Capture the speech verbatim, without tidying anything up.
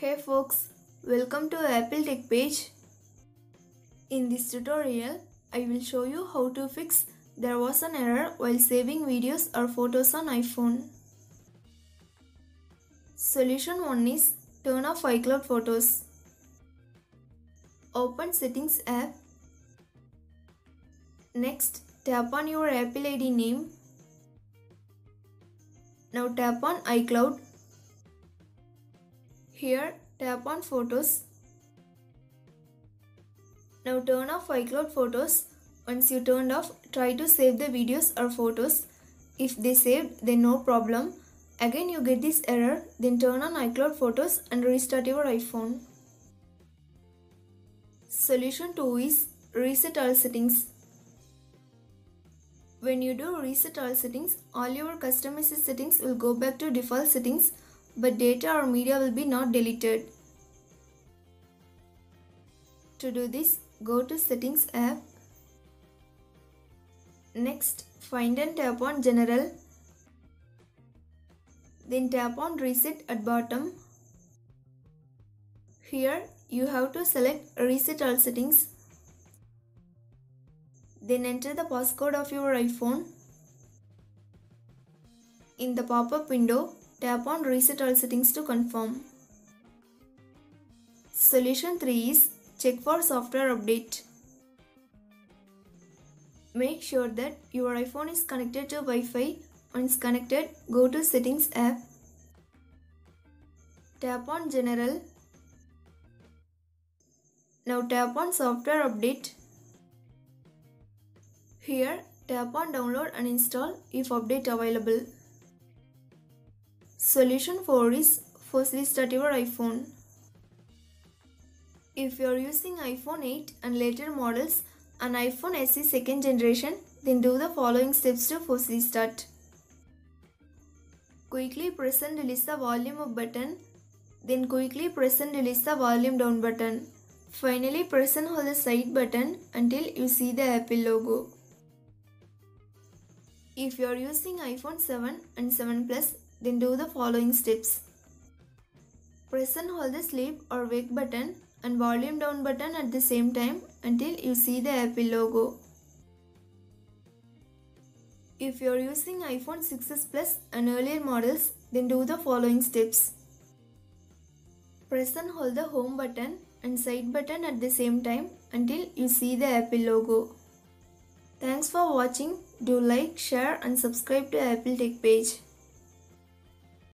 Hey folks, welcome to Apple Tech page. In this tutorial, I will show you how to fix there was an error while saving videos or photos on iPhone. Solution one is turn off iCloud photos. Open Settings app. Next, tap on your Apple I D name. Now tap on iCloud. Here, tap on Photos. Now turn off iCloud Photos. Once you turned off, try to save the videos or photos. If they saved, then no problem. Again you get this error, then turn on iCloud Photos and restart your iPhone. Solution two is reset all settings. When you do reset all settings, all your custom message settings will go back to default settings, but data or media will be not deleted. To do this, go to Settings app. Next, find and tap on General. Then tap on Reset at bottom. Here, you have to select Reset all settings. Then enter the passcode of your iPhone. In the pop-up window, tap on Reset all settings to confirm. Solution three is check for software update. Make sure that your iPhone is connected to Wi-Fi. Once connected, go to Settings app. Tap on General. Now tap on Software Update. Here, tap on Download and Install if update available. Solution four is first restart your iPhone. If you are using iPhone eight and later models and iPhone S E second generation, then do the following steps to force restart. Quickly press and release the volume up button, then quickly press and release the volume down button. Finally, press and hold the side button until you see the Apple logo. If you are using iPhone seven and seven plus, then do the following steps. Press and hold the sleep or wake button and volume down button at the same time until you see the Apple logo. If you are using iPhone six S Plus and earlier models, then do the following steps. Press and hold the home button and side button at the same time until you see the Apple logo. Thanks for watching. Do like, share and subscribe to Apple Tech page.